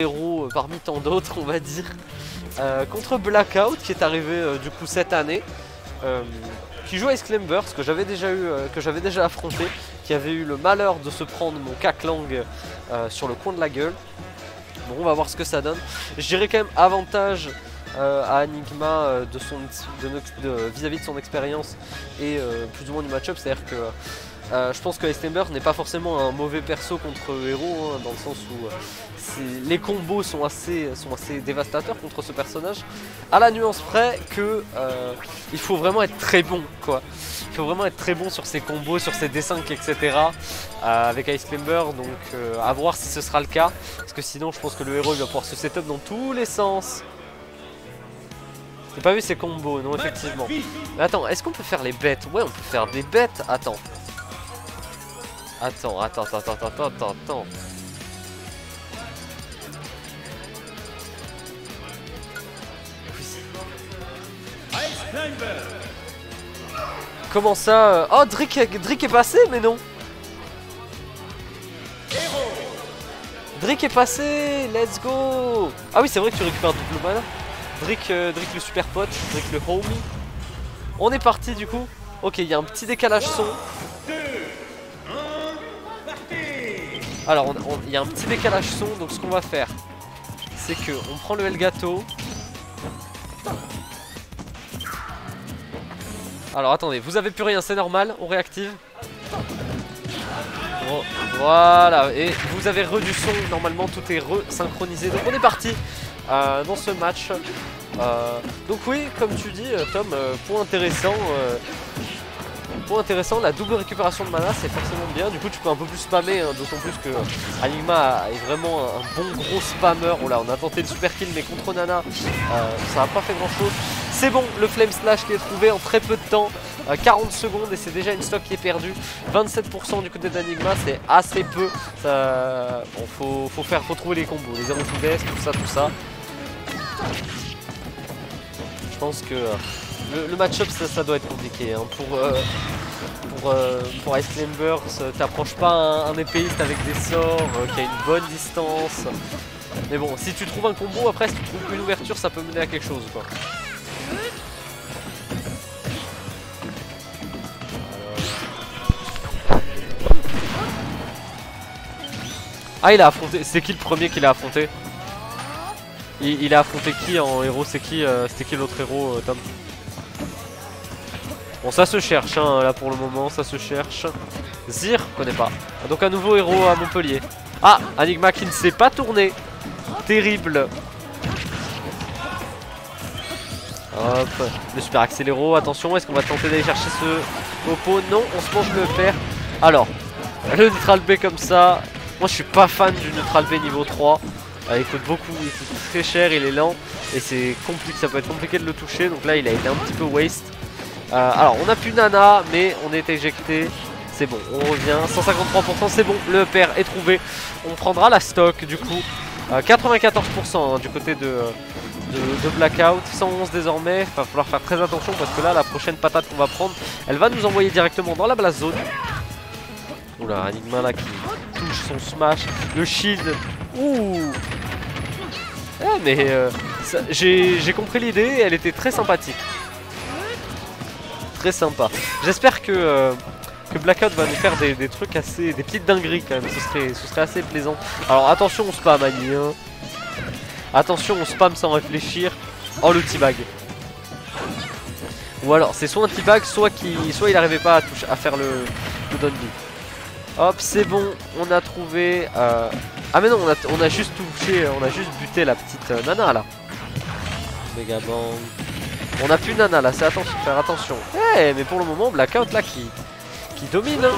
héros parmi tant d'autres, on va dire, contre Blackout qui est arrivé du coup cette année, qui joue à Ice Climbers, que j'avais déjà eu, que j'avais déjà affronté, qui avait eu le malheur de se prendre mon caclang sur le coin de la gueule. Bon, on va voir ce que ça donne. Je dirais quand même avantage à AnigmA vis-à-vis de son expérience et plus ou moins du match-up, c'est-à-dire que je pense que Ice Climbers n'est pas forcément un mauvais perso contre héros, hein, dans le sens où les combos sont assez dévastateurs contre ce personnage, à la nuance près que il faut vraiment être très bon, quoi. Il faut vraiment être très bon sur ses combos, sur ses D5, etc. Avec Ice Climbers, donc à voir si ce sera le cas, parce que sinon je pense que le héros il va pouvoir se setup dans tous les sens. J'ai pas vu ses combos, non, effectivement. Mais attends, est-ce qu'on peut faire les bêtes? Ouais, on peut faire des bêtes. Attends. Attends. Comment ça? Oh, Drake est passé, mais non. Drake est passé, let's go. Ah oui, c'est vrai que tu récupères double mana. Drake le super pote, Drake le homie. On est parti du coup. Ok, il y a un petit décalage son. Alors il y a un petit décalage son, donc ce qu'on va faire, c'est que on prend le Elgato. Alors attendez, vous avez plus rien, c'est normal, on réactive. Oh, voilà, et vous avez re du son, normalement tout est re-synchronisé, donc on est parti dans ce match. Donc oui, comme tu dis Tom, point intéressant, la double récupération de mana c'est forcément bien, du coup tu peux un peu plus spammer, hein, d'autant plus que AnigmA est vraiment un bon gros spammer. Oh là, on a tenté le super kill mais contre Nana ça n'a pas fait grand chose. C'est bon, le flame slash qui est trouvé en très peu de temps, 40 secondes et c'est déjà une stock qui est perdue, 27% du côté d'AnigmA, c'est assez peu. Ça... Bon, faut trouver les combos, les 0 to death, tout ça. Je pense que... Le match-up ça doit être compliqué, hein. Pour Ice Climbers, t'approches pas un épéiste avec des sorts qui a une bonne distance. Mais bon, si tu trouves un combo, après si tu trouves une ouverture, ça peut mener à quelque chose, quoi. Ah, il a affronté, c'est qui le premier qu'il a affronté? Il a affronté qui en héros? C'était qui l'autre héros, Tom? Bon, ça se cherche, hein, là pour le moment, ça se cherche. Zir, connais pas. Donc un nouveau héros à Montpellier. Ah, AnigmA qui ne s'est pas tourné. Terrible. Hop, le super accéléro, attention, est-ce qu'on va tenter d'aller chercher ce popo? Non, on se mange le fer. Alors, le neutral B comme ça. Moi je suis pas fan du neutral B niveau 3. Il coûte beaucoup, il coûte très cher, il est lent. Et c'est compliqué, ça peut être compliqué de le toucher. Donc là il a été un petit peu waste. Alors on a plus Nana mais on est éjecté. C'est bon, on revient, 153%, c'est bon, le EPR est trouvé. On prendra la stock du coup, 94% hein, du côté de Blackout, 111 désormais. Va falloir faire très attention parce que là la prochaine patate qu'on va prendre, elle va nous envoyer directement dans la blast zone. Oula, AnigmA là qui touche son smash, le shield. Ouh. Ah, mais j'ai compris l'idée, elle était très sympathique. Sympa. J'espère que Blackout va nous faire des trucs assez... des petites dingueries quand même, ce serait assez plaisant. Alors attention on spam Annie, hein. Attention on spam sans réfléchir. Oh le T-bag. Ou alors c'est soit un T-bag, soit il n'arrivait pas à faire le down B. Hop c'est bon, on a trouvé... Ah mais non, on a juste touché, on a juste buté la petite Nana là. Méga bang. On a plus Nana là, c'est attention, faire attention. Eh hey, mais pour le moment Blackout là qui domine, hein.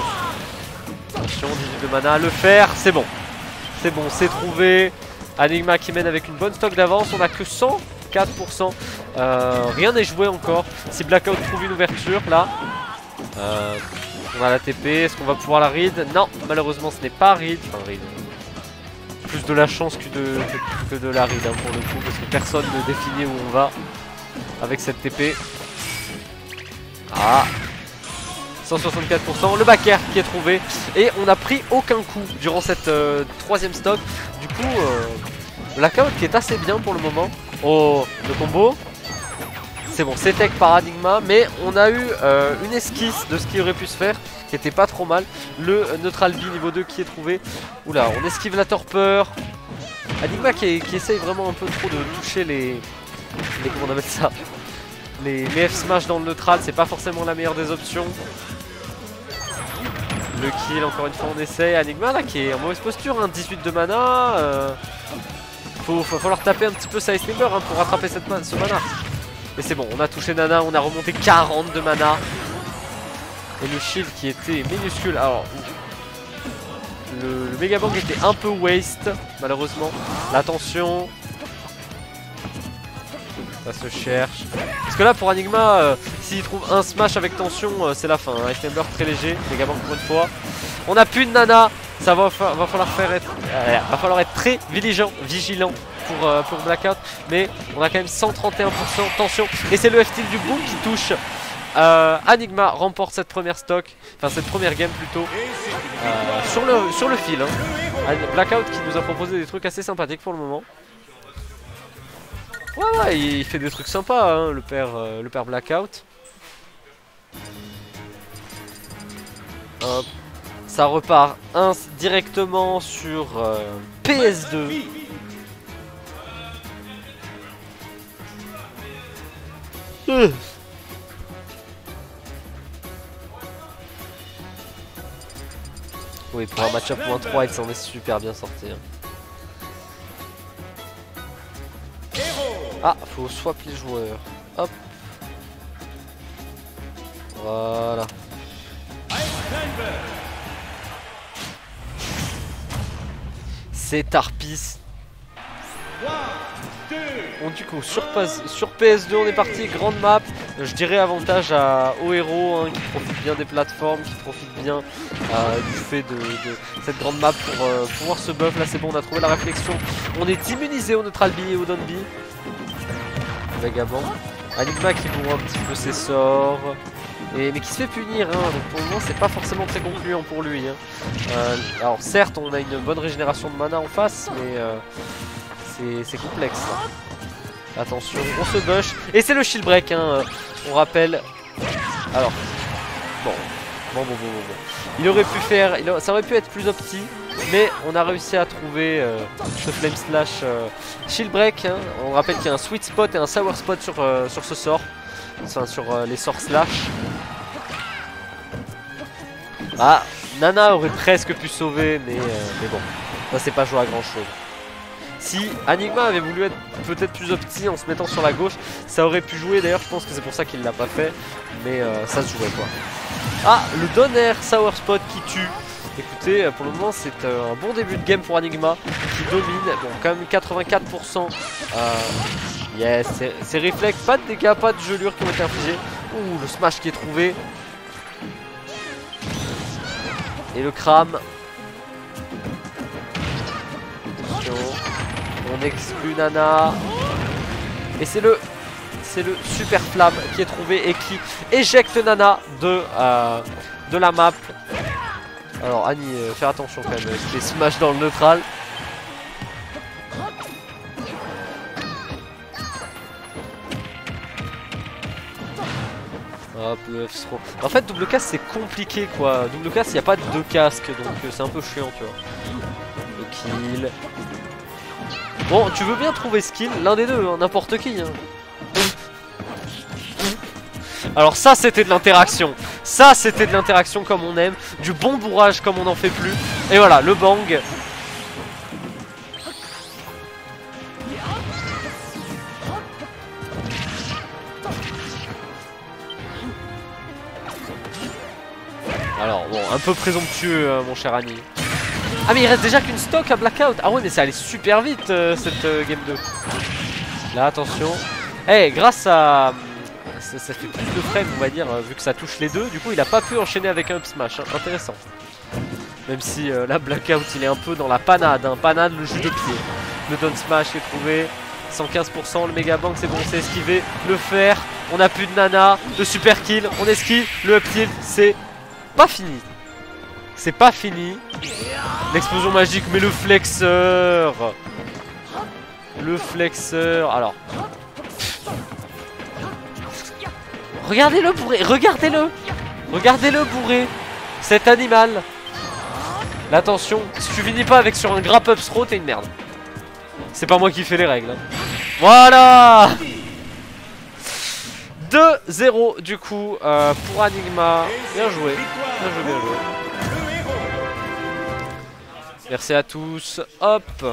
Attention, 18 de mana, le fer, c'est bon. C'est bon, c'est trouvé. AnigmA qui mène avec une bonne stock d'avance, on a que 104%. Rien n'est joué encore. Si Blackout trouve une ouverture là, on a la TP, est-ce qu'on va pouvoir la read? Non, malheureusement ce n'est pas read. Enfin read. Plus de la chance que de la read, hein, pour le coup, parce que personne ne définit où on va. Avec cette TP. Ah, 164%, le back air qui est trouvé. Et on n'a pris aucun coup durant cette troisième stock. Du coup Blackout qui est assez bien pour le moment. Oh, le combo. C'est bon, c'est tech par AnigmA, mais on a eu une esquisse de ce qu'il aurait pu se faire, qui était pas trop mal. Le Neutral B niveau 2 qui est trouvé. Oula, on esquive la torpeur. AnigmA qui essaye vraiment un peu trop de toucher les comment on appelle ça, les F-Smash dans le neutral, c'est pas forcément la meilleure des options. Le kill, encore une fois on essaye. AnigmA là qui est en mauvaise posture, hein, 18 de mana. Faut falloir taper un petit peu sa Ice Climbers, hein, pour rattraper ce mana. Mais c'est bon, on a touché Nana, on a remonté 40 de mana. Et le shield qui était minuscule. Alors, le Mega Bang était un peu waste, malheureusement. L'attention. Ça se cherche. Parce que là, pour AnigmA, s'il trouve un smash avec tension, c'est la fin. Hein. Ice Climbers très léger, Mega Bang pour une fois. On n'a plus de Nana. Ça va falloir être très vigilant pour Blackout, mais on a quand même 131% tension et c'est le F-Tilt du boom qui touche. AnigmA remporte cette première game plutôt, sur le fil, hein. Blackout qui nous a proposé des trucs assez sympathiques pour le moment. Voilà, il fait des trucs sympas, hein, le père Blackout. Hop. Ça repart directement sur PS2. Oui, pour un match-up moins 3, il s'en est super bien sorti. Ah, faut swap les joueurs. Hop. Voilà. C'est Tarpis. Bon, du coup, sur PS2, on est parti. Grande map. Je dirais avantage au héros, hein, qui profite bien des plateformes, qui profite bien du fait de cette grande map pour pouvoir se buff. Là, c'est bon, on a trouvé la réflexion. On est immunisé au neutral B et au down B. Vagabond. AnigmA qui bourre un petit peu ses sorts. Mais qui se fait punir, hein, donc pour le moment c'est pas forcément très concluant pour lui, hein. Alors certes on a une bonne régénération de mana en face, mais c'est complexe, hein. Attention, on se bush, et c'est le shield break, hein, on rappelle. Alors, bon. Il aurait pu faire, ça aurait pu être plus opti, mais on a réussi à trouver ce flame slash shield break, hein. On rappelle qu'il y a un sweet spot et un sour spot sur ce sort. Enfin, sur les sorts slash. Ah, Nana aurait presque pu sauver, mais bon, ça c'est pas joué à grand chose. Si AnigmA avait voulu être peut-être plus opti en se mettant sur la gauche, ça aurait pu jouer. D'ailleurs je pense que c'est pour ça qu'il l'a pas fait, mais ça se jouait quoi. Ah, le Donner Sour Spot qui tue. Écoutez, pour le moment c'est un bon début de game pour AnigmA qui domine. Bon, quand même 84%. Yes, c'est réflexe, pas de dégâts, pas de gelures qui ont été infligées. Ouh, le smash qui est trouvé. Et le crame. Attention. On exclut Nana. Et c'est le super flamme qui est trouvé et qui éjecte Nana de la map. Alors Annie, faire attention quand même, les smash dans le neutral. Hop, le F-Throw. En fait, double casse c'est compliqué quoi. Double casse, il n'y a pas de deux casques, donc c'est un peu chiant, tu vois. Le kill. Bon, tu veux bien trouver ce kill, l'un des deux, n'importe hein, qui. Hein. Alors, ça c'était de l'interaction. Ça c'était de l'interaction comme on aime. Du bon bourrage comme on n'en fait plus. Et voilà, le bang. Alors bon, un peu présomptueux, mon cher ami. Ah mais il reste déjà qu'une stock à Blackout. Ah ouais, mais ça allait super vite cette game 2. Là attention. Eh, grâce à... Ça fait plus de frames on va dire, vu que ça touche les deux. Du coup il a pas pu enchaîner avec un up smash, hein. Intéressant. Même si là Blackout il est un peu dans la panade, hein. Panade le jus de pied. Le down smash est trouvé. 115%, le Mega Bang c'est bon, c'est esquivé. Le fer, on a plus de Nana. Le super kill, on esquive. Le up tilt c'est... pas fini, c'est pas fini. L'explosion magique, mais le flexeur. le flexeur. Alors, regardez-le bourré, regardez-le, regardez-le bourré, cet animal. L'attention, si tu finis pas avec sur un grapple throw, t'es une merde. C'est pas moi qui fais les règles. Voilà, 2-0 du coup pour AnigmA. Bien joué, bien joué, bien joué. Merci à tous. Hop.